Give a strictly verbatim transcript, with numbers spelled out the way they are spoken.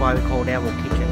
why they're called Devil Kitchen.